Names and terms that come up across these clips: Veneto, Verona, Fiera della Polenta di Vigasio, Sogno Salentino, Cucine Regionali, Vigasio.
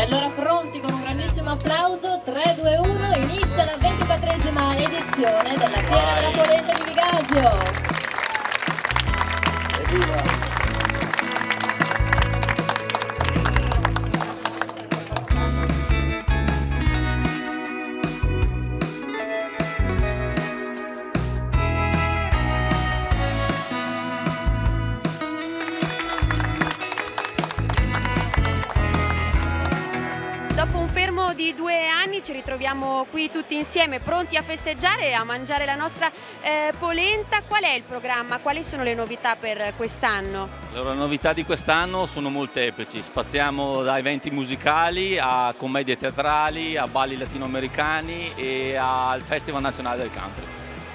E allora pronti con un grandissimo applauso, 3, 2, 1, inizia la 24esima edizione della Fiera della Polenta di Vigasio. Evviva! Dopo un fermo di 2 anni ci ritroviamo qui tutti insieme, pronti a festeggiare e a mangiare la nostra polenta. Qual è il programma? Quali sono le novità per quest'anno? Allora, le novità di quest'anno sono molteplici, spaziamo da eventi musicali a commedie teatrali, a balli latinoamericani e al Festival Nazionale del Country.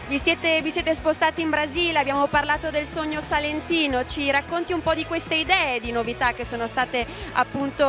Vi siete spostati in Brasile, abbiamo parlato del Sogno Salentino, ci racconti un po' di queste idee di novità che sono state appunto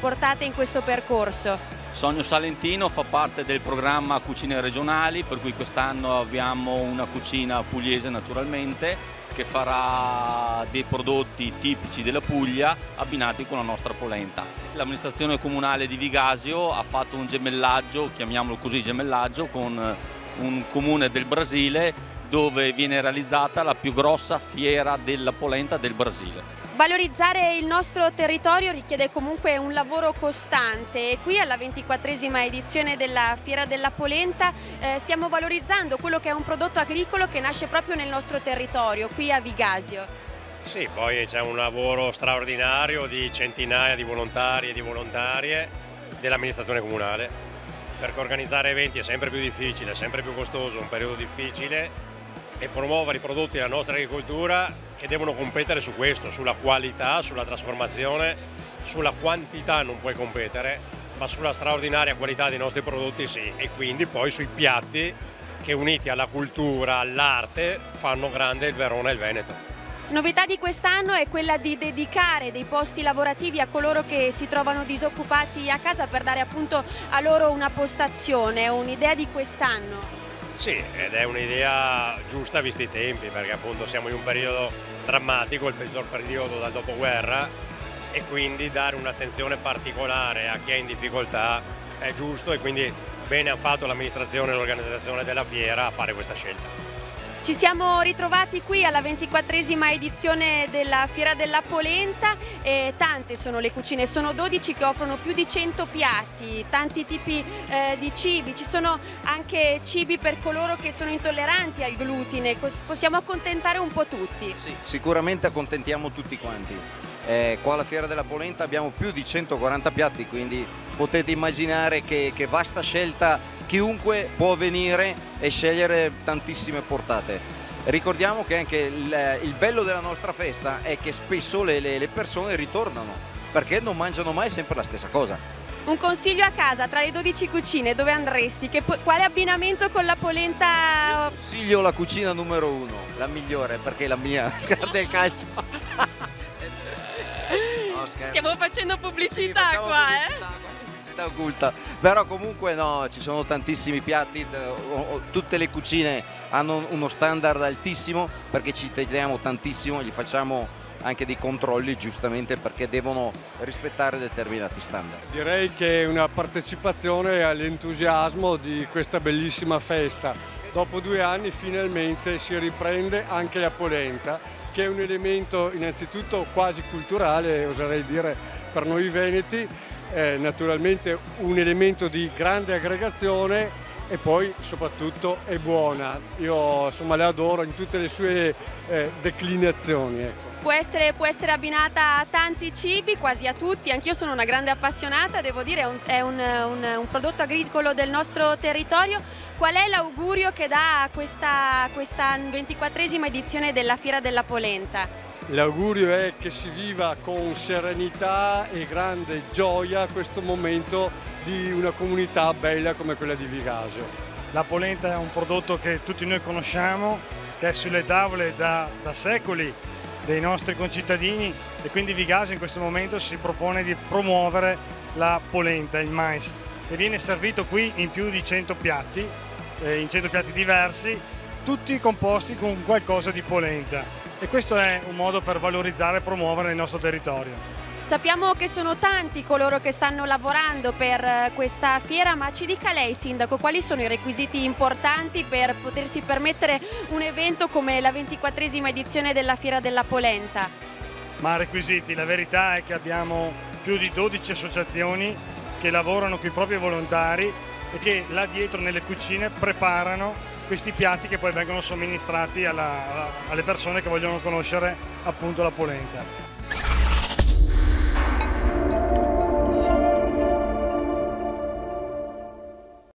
portate in questo percorso? Sogno Salentino fa parte del programma Cucine Regionali, per cui quest'anno abbiamo una cucina pugliese naturalmente che farà dei prodotti tipici della Puglia abbinati con la nostra polenta. L'amministrazione comunale di Vigasio ha fatto un gemellaggio, chiamiamolo così gemellaggio, con un comune del Brasile dove viene realizzata la più grossa fiera della polenta del Brasile. Valorizzare il nostro territorio richiede comunque un lavoro costante e qui alla 24esima edizione della Fiera della Polenta stiamo valorizzando quello che è un prodotto agricolo che nasce proprio nel nostro territorio, qui a Vigasio. Sì, poi c'è un lavoro straordinario di centinaia di volontari e di volontarie dell'amministrazione comunale. Perché organizzare eventi è sempre più difficile, è sempre più costoso, un periodo difficile, e promuovere i prodotti della nostra agricoltura che devono competere su questo, sulla qualità, sulla trasformazione, sulla quantità non puoi competere, ma sulla straordinaria qualità dei nostri prodotti sì, e quindi poi sui piatti che uniti alla cultura, all'arte fanno grande il Verona e il Veneto. Novità di quest'anno è quella di dedicare dei posti lavorativi a coloro che si trovano disoccupati a casa per dare appunto a loro una postazione, un'idea di quest'anno. Sì, ed è un'idea giusta visti i tempi, perché appunto siamo in un periodo drammatico, il peggior periodo dal dopoguerra, e quindi dare un'attenzione particolare a chi è in difficoltà è giusto, e quindi bene ha fatto l'amministrazione e l'organizzazione della fiera a fare questa scelta. Ci siamo ritrovati qui alla 24esima edizione della Fiera della Polenta e tante sono le cucine, sono 12 che offrono più di 100 piatti, tanti tipi di cibi, ci sono anche cibi per coloro che sono intolleranti al glutine, possiamo accontentare un po' tutti? Sì, sicuramente accontentiamo tutti quanti. Qua alla Fiera della Polenta abbiamo più di 140 piatti, quindi potete immaginare che vasta scelta. Chiunque può venire e scegliere tantissime portate. Ricordiamo che anche il bello della nostra festa è che spesso le persone ritornano, perché non mangiano mai sempre la stessa cosa. Un consiglio a casa, tra le 12 cucine dove andresti? Quale abbinamento con la polenta? Io consiglio la cucina numero 1, la migliore, perché la mia scarta il calcio. No, stiamo facendo pubblicità, sì, qua. Occulta, però comunque no, ci sono tantissimi piatti, tutte le cucine hanno uno standard altissimo perché ci teniamo tantissimo, gli facciamo anche dei controlli giustamente perché devono rispettare determinati standard. Direi che è una partecipazione all'entusiasmo di questa bellissima festa. Dopo 2 anni finalmente si riprende anche la polenta, che è un elemento innanzitutto quasi culturale, oserei dire, per noi veneti. Naturalmente un elemento di grande aggregazione, e poi soprattutto è buona. Io insomma la adoro in tutte le sue declinazioni. Ecco. Può essere abbinata a tanti cibi, quasi a tutti, anch'io sono una grande appassionata, devo dire, è un prodotto agricolo del nostro territorio. Qual è l'augurio che dà a questa 24esima edizione della Fiera della Polenta? L'augurio è che si viva con serenità e grande gioia questo momento di una comunità bella come quella di Vigasio. La polenta è un prodotto che tutti noi conosciamo, che è sulle tavole da secoli dei nostri concittadini, e quindi Vigasio in questo momento si propone di promuovere la polenta, il mais, che viene servito qui in più di 100 piatti, diversi, tutti composti con qualcosa di polenta. E questo è un modo per valorizzare e promuovere il nostro territorio. Sappiamo che sono tanti coloro che stanno lavorando per questa fiera, ma ci dica lei, Sindaco, quali sono i requisiti importanti per potersi permettere un evento come la 24ª edizione della Fiera della Polenta? Ma requisiti, la verità è che abbiamo più di 12 associazioni che lavorano con i propri volontari e che là dietro nelle cucine preparano questi piatti che poi vengono somministrati alle persone che vogliono conoscere appunto la polenta.